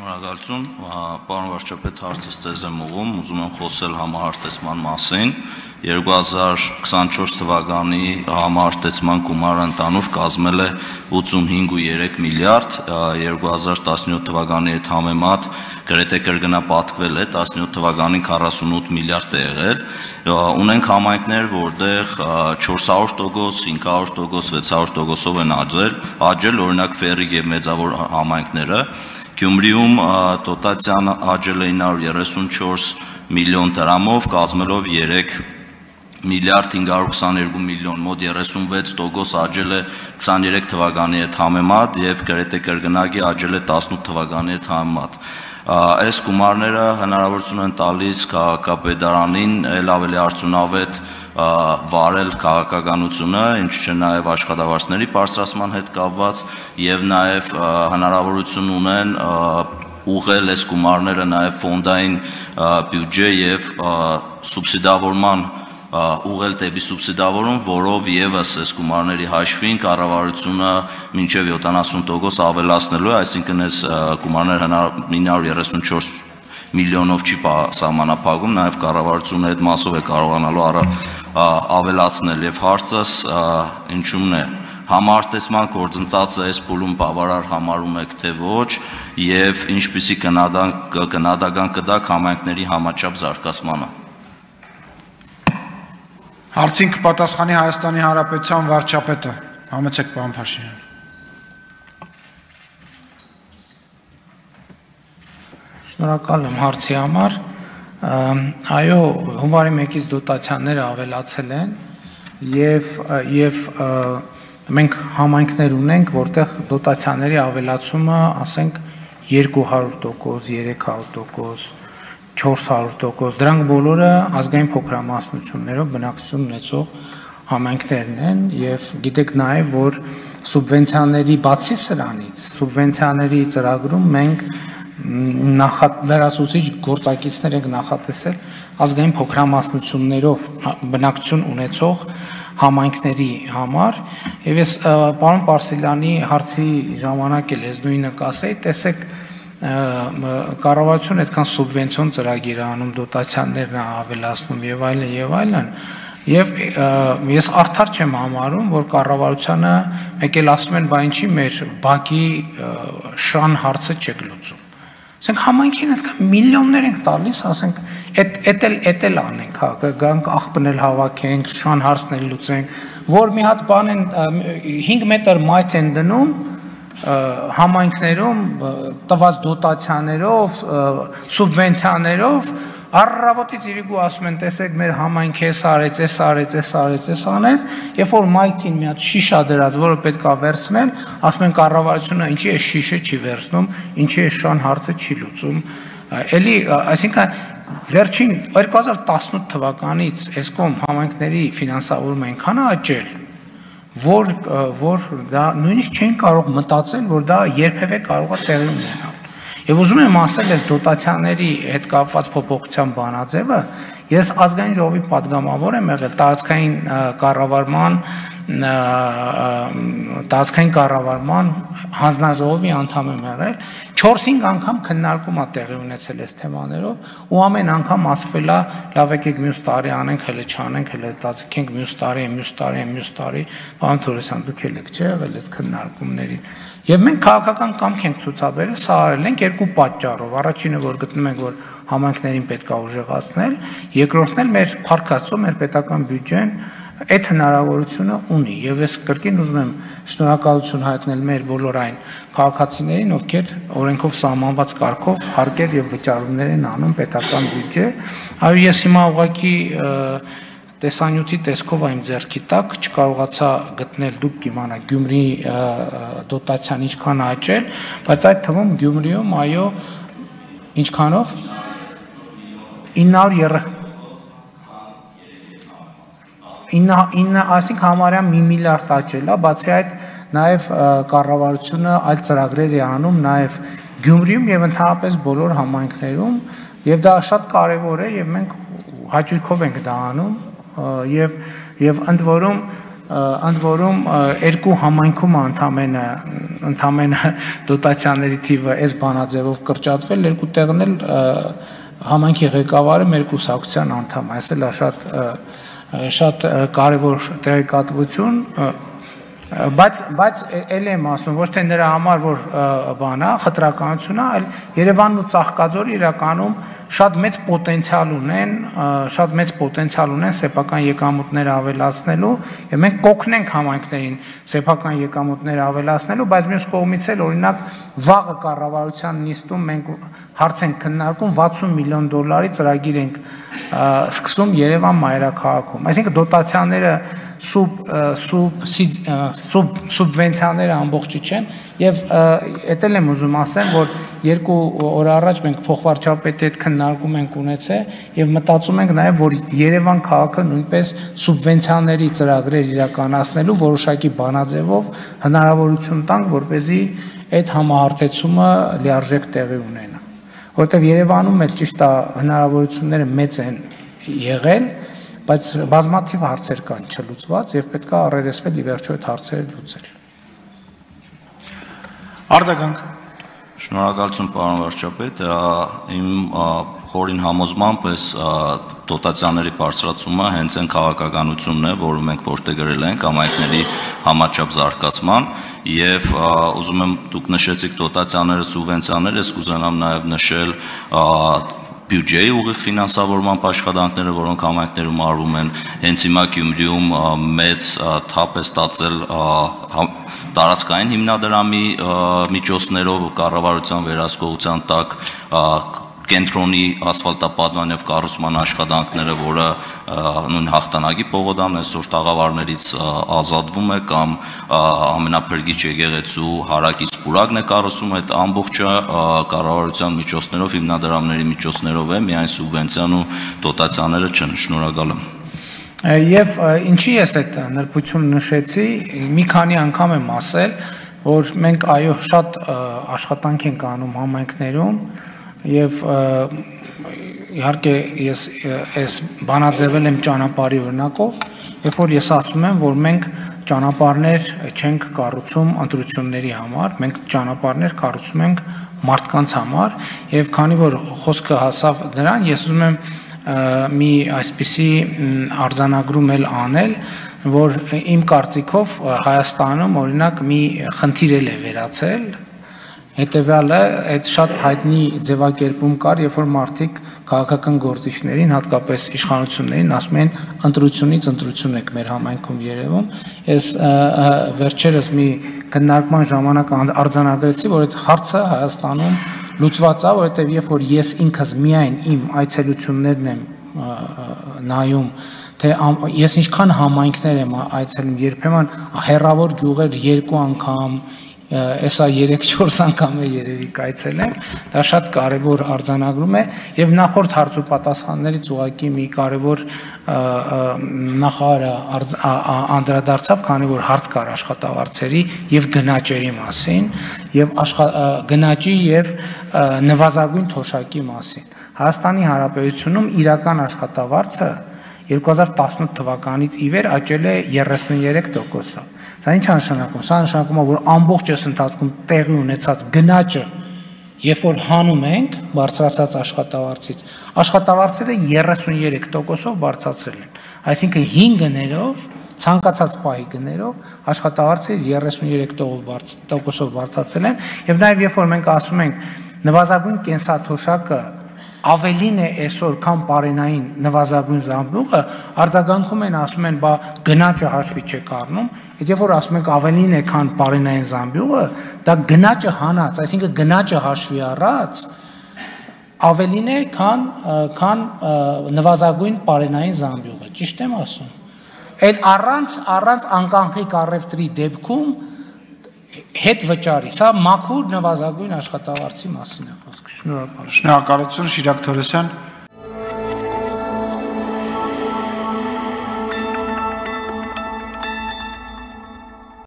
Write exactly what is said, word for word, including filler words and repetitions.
Շնորհակալություն, պարոն վարչապետ, հարցս ձեզ եմ ուղղում, ուզում եմ խոսել համահարտեցման մասին։ երկու հազար քսաներորդ թվականի համահարտեցման գումարը ընդհանուր կազմել է ութսունհինգ ու երեք միլիարդ, երկու հազար տասնյոթ թվականի հետ համեմատ գրեթե կրկնա պատկվել է, տասնյոթ թվականին քառասունութ միլիարդ է եղել։ Ունենք համայնքներ, որտեղ չորսյուն տոկոս, հինգսուն տոկոս, վեցյուն տոկոսով են աճել, օրինակ Ֆերիկ և Մեծավոր համայնքները։ Գյումրիում դոտացիան աճել է ինը հարյուր երեսունչորս միլիոն դրամով, կազմելով երեք միլիարդ հինգ հարյուր քսաներկու միլիոն, մոտ երեսունվեց տոկոս աճել է քսաներեք թվականի հետ համեմատ և գրեթե կրկնակի աճել է տասնութ թվականի հետ համեմատ։ Այս գումարները հնարավորություն են տալիս քաղաքապետարանին ել ավելի արդյունավետ վարել քաղաքականությունը, ինչ չէ նաև աշխատավարձների բարձրացման հետ կապված, և նաև հնարավորություն ունեն ուղղել այս գումարները նաև ֆոնդային բյուջե և սուբսիդավորման ուղղել դեպի սուբսիդավորում, որով ևս այս գումարների հաշվին կառավարությունը մինչև յոթանասուն տոկոս ավելացնելու է, այսինքն այս գումարները ինը հարյուր երեսունչորս միլիոնով չի սահմանափակում, նաև կառավարությունը այդ մասով է կարողանալու ավելացնել և հարցս ինչումն է, համարտեսման գործընթացը այս փուլում բավարար համարում եք թե ոչ և ինչպիսի գնահատական կտաք համայնքների համաչափ զարգացմանը։ Հարցին կպատասխանի Հայաստանի Հանրապետության վարչապետը, համեցեք պարոն Փաշինյան։ Շնորհակալ եմ հարցի համար։ Այո, հունվարի մեկից դոտացիաները ավելացել են և մենք համայնքներ ունենք, որտեղ դոտացիաների ավելացումը, ասենք, երկու հարյուր տոկոս, երեք հարյուր տոկոս, չորս հարյուր տոկոս, դրանք բոլորը ազգային փոքրամասնություններով բնակչություն ունեցող համայնքներն են և գիտեք նաև, որ սուբվենցիաների բացի սրանից, սուբվենցիաների ծրագրում մենք լրացուցիչ գործակիցներ ենք նախատեսել ազգային փոքրամասնություններով բնակչություն ունեցող համայնքների համար և ես պարոն Պարսելյանի հարցի ժամանակ էլ ես նույնը կասեի, տեսեք կառավարությունը այդքան սուբվենցիոն ծրագիր է անում, դոտացիաներն է ավելացնում և այլն և այլն և ես արդար չեմ համարում, որ կառավարությանը մեկ էլ ասում են, բա ինչի մեր բակի շան հարցը չեք լուծում։ Ասենք համայնքին այդքան միլիոններ ենք տալիս, ասենք, էդ էլ անենք, գանք աղբն էլ հավաքենք, շան հարցն էլ լուծենք, որ մի հատ բան են հինգ մետր մայթ են դնում համայնքներում տված դոտացիաներով, սուբվենցիաներով, առավոտից իրիկու ասում են, տեսեք, մեր համայնք էս արեց, էս արեց, էս արեց, էս անեց, երբ որ մայքին մի հատ շիշա դրած, որը պետք է վերցնել, ասում են կառավարությունը ինչի է շիշը չի վերցնում, ինչի է շան հարցը չի լուծում։ Էլի, այսինքն, վերջին երկու հազար տասնութ թվականից էսկոմ համայնքների ֆինանսավորումը այնքան է աճել, որ դա նույնիսկ չեն կարող մտածել, որ դա երբևէ կարող է տեղի ունենալ։ Եվ ուզում եմ ասել ես դոտացիաների հետ կապված փոփոխության բանաձևը, ես ազգային ժողովի պատգամավոր եմ եղել տարածքային կառավարման, տարածքային կառավարման հանձնաժողովի անդամ եմ եղել, չորս-հինգ անգամ քննարկում է տեղի ունեցել այս թեմաներով, ու ամեն անգամ ասվել է լավ եկեք մյուս տարի անենք, հələ չանենք, հələ դատարկենք մյուս տարի, մյուս տարի, մյուս տարի, պարոն Թորոսյան, դուք էլ եք չէ՞ եղել այս քննարկումներին։ Եվ մենք քաղաքական կամք ենք ցուցաբերել, սա արել ենք երկու պատճառով։ Առաջինը, որ գտնում ենք, որ համայնքներին պետք է ուժեղացնել, երկրորդն էլ մեր փառքածո, մեր պետական բյուջեն այդ հնարավորությունը ունի։ Եվ ես կրկին ուզում եմ շնորհակալություն հայտնել մեր բոլոր այն քաղաքացիներին, ովքեր օրենքով սահմանված կարգով հարկեր և վճարումներ են անում պետական բյուջե։ Այո, ես հիմա ուղղակի տեսանյութի տեսքով այմ ձեռքի տակ չկարողացա գտնել, դուք կիմանաք, Գյումրիի դոտացիան ինչքան աճել, բայց այդ թվում Գյումրիում, այո, ինչքանով, ինը հարյուր, այսինքն համարյա մի միլիարդ աճել է, բացի այդ նաև կառավարությունը այլ ծրագրեր է անում, նաև Գյումրիում և ընդհանրապես բոլոր համայնքներում, և դա շատ կարևոր է և մենք հաճույքով ենք դա անում և ընդ որում Andvorum erku hamankum antamena antamena dotatsianerri tivը այս բանաձևով կրճատվել, երկու տեղն էլ hamanki ղեկավարը մեր կուսակցության անդամ է, այս էլ շատ շատ կարևոր տեղեկատվություն, բայց բայց էլ եմ ասում, ոչ թե նրա համար որ բանա, խտրականությունն է, այլ Երևանն ու Ծաղկաձորը իրականում շատ մեծ պոտենցիալ ունեն, շատ մեծ պոտենցիալ ունեն սեփական եկամուտները ավելացնելու, եւ մենք կօգնենք համայնքներին սեփական եկամուտները ավելացնելու, բայց մյուս կողմից էլ օրինակ վաղը կառավարության նիստում մենք հարց ենք քննարկում վաթսուն միլիոն դոլարի ծրագիր ենք սկսում Երևան մայրաքաղաքում։ Այսինքն դոտացիաները սուբ սուբ սուբ սուբվենցիաները ամբողջը չեն եւ էտել եմ ուզում ասեմ որ երկու օր առաջ մենք փոխվարչապետի հետ քննարկում ենք ունեցել եւ մտածում ենք նաեւ որ Երևան քաղաքը նույնպես սուբվենցիաների ծրագրեր իրականացնելու որոշակի բանաձևով հնարավորություն տանք որպեսզի այդ համահարթեցումը լիարժեք տեղի ունենա որտեղ Երևանում էլ ճիշտ է հնարավորությունները մեծ են եղել բայց բազմաթիվ հարցեր կան չլուծված եւ պետք է առերեսվել ի վերջո այդ հարցերը լուծել։ Արձագանք։ Շնորհակալություն պարոն վարչապետ, իմ խորին համոզմամբ էս դոտացիաների բարձրացումը հենց այն քաղաքականությունն է, որը մենք որտեղերել ենք համայնքների համաչափ զարգացման եւ ուզում եմ դուք նշեցիք դոտացիաները, սուբվենցիաները, ես կուզենամ նաեւ նշել բյուջեի ուղիղ ֆինանսավորման աշխատանքները, որոնք համայնքներում արվում են, հենց հիմա Գյումրիում մեծ թափ է ստացել տարածքային հիմնադրամի միջոցներով կառավարության վերահսկողության տակ կենտրոնի ասֆալտապատման եւ կառուցման աշխատանքները, որը նույն հաղթանակի փողոդան այսօր տաղավարներից ազատվում է կամ ամենափրկիչ եկեղեցու հարակից պուրակն է կառուցում, այդ ամբողջը կառավարության միջոցներով, հիմնադրամների միջոցներով է, միայն սուբվենցիան ու դոտացիաները չեն։ Շնորհակալ եմ։ Եվ ինչի ես այդ նրբությունը նշեցի, մի քանի անգամ եմ ասել, որ մենք այո շատ աշխատանք ենք անում համայնքներում եւ իհարկե ես այս բանաձևել եմ ճանապարհի օրինակով, երբ որ ես ասում եմ, որ մենք ճանապարհներ չենք կառուցում ընտրությունների համար, մենք ճանապարհներ կառուցում ենք մարդկանց համար եւ քանի որ խոսքը հասավ դրան, ես ուզում եմ մի այսպիսի արձանագրում էլ անել, որ իմ կարծիքով Հայաստանում օրինակ մի խնդիր էլ է վերացել հետևյալը, այդ շատ հայտնի ձևակերպում կար, երբ որ մարդիկ քաղաքական գործիչներին, հատկապես իշխանություններին ասում են ընտրությունից ընտրություն եք մեր համայնքում Երևում։ Ես վերջերս մի քննարկման ժամանակ արձանագրեցի, որ այդ հարցը Հայաստանում լուծված է, որովհետև երբ որ ես ինքս միայն իմ այցելություններն եմ նայում, թե ես ինչքան համայնքներ եմ այցելում, երբեմն հեռավոր գյուղեր երկու անգամ Եսա երեք-չորս անգամ է երևի կայցել եմ, դա շատ կարևոր արձանագրում է եւ նախորդ հարց ու պատասխաններից ուղղակի մի կարևոր նախարարը անդրադարձավ, քանի որ հարց կար աշխատավարձերի եւ գնաճերի մասին եւ գնաճի եւ նվազագույն թոշակի մասին։ Հայաստանի Հանրապետությունում իրական աշխատավարձը երկու հազար տասնութ թվականից ի վեր աճել է երեսուններեք տոկոսով։ Սա ինչ նշանակում, սա նշանակում է, որ ամբողջ այս ընթացքում տեղի ունեցած գնաճը, երբ որ հանում ենք բարձրացած աշխատավարձից, աշխատավարձերը երեսուններեք տոկոսով բարձրացել են։ Այսինքն հինգ գներով, ցանկացած պահի գներով աշխատավարձերը երեսուններեք տոկոսով բարձրացել են, եւ նաեւ երբ որ մենք ասում ենք նվազագույն կենսաթոշակը ավելին է այսօր քան պարենային նվազագույն զամբյուղը, արձագանքում են ասում են բա գնաճը հաշվի չեք առնում, եթե որ ասում ենք ավելին է քան պարենային զամբյուղը, դա գնաճը հանած, այսինքն գնաճը հաշվի առած ավելին է քան քան նվազագույն պարենային զամբյուղը, ճիշտ եմ ասում։ Այդ առանց առանց անկանխիկ առևտրի դեպքում հետ վճարի, սա մաքուր նվազագույն աշխատավարձի մասին է խոսքը։ Շնորհակալություն, Շիրակ Թորոսյան։